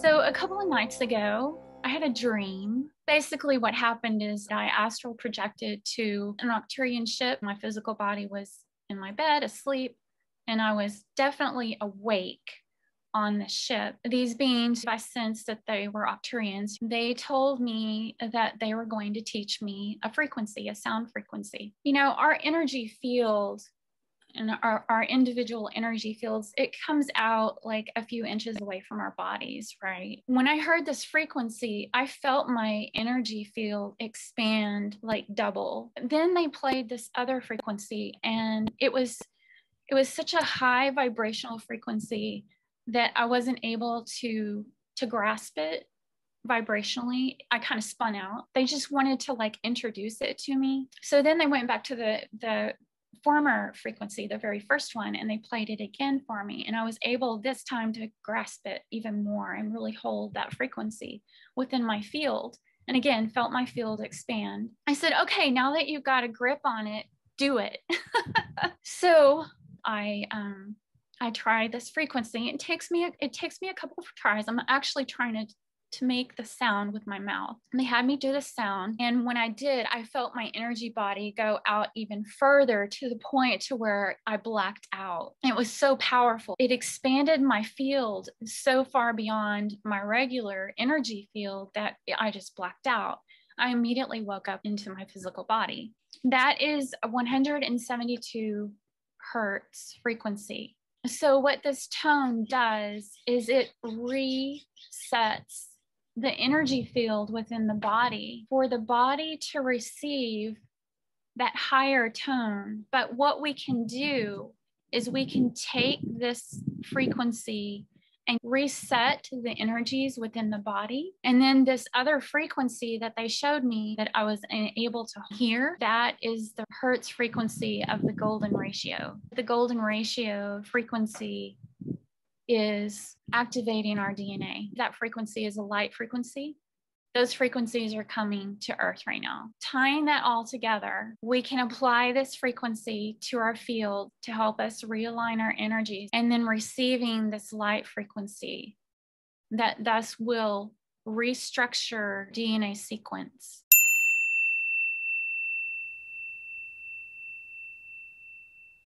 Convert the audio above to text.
So a couple of nights ago, I had a dream. Basically what happened is I astral projected to an Arcturian ship. My physical body was in my bed asleep, and I was definitely awake on the ship. These beings, I sensed that they were Arcturians. They told me that they were going to teach me a frequency, a sound frequency. You know, our energy field and our individual energy fields, it comes out like a few inches away from our bodies, right? When I heard this frequency, I felt my energy field expand like double. Then they played this other frequency, and it was such a high vibrational frequency that I wasn't able to grasp it vibrationally. I kind of spun out. They just wanted to like introduce it to me. So then they went back to the former frequency, the very first one, and they played it again for me. And I was able this time to grasp it even more and really hold that frequency within my field. And again, felt my field expand. I said, okay, now that you've got a grip on it, do it. So I try this frequency. It takes me a couple of tries. I'm actually trying to make the sound with my mouth. And they had me do the sound. And when I did, I felt my energy body go out even further to the point to where I blacked out. It was so powerful. It expanded my field so far beyond my regular energy field that I just blacked out. I immediately woke up into my physical body. That is a 172 hertz frequency. So what this tone does is it resets the energy field within the body for the body to receive that higher tone. But what we can do is we can take this frequency and reset the energies within the body. And then this other frequency that they showed me that I was unable to hear, that is the Hertz frequency of the Golden Ratio. The Golden Ratio frequency is activating our DNA. That frequency is a light frequency. Those frequencies are coming to Earth right now. Tying that all together, we can apply this frequency to our field to help us realign our energies, and then receiving this light frequency that thus will restructure DNA sequence.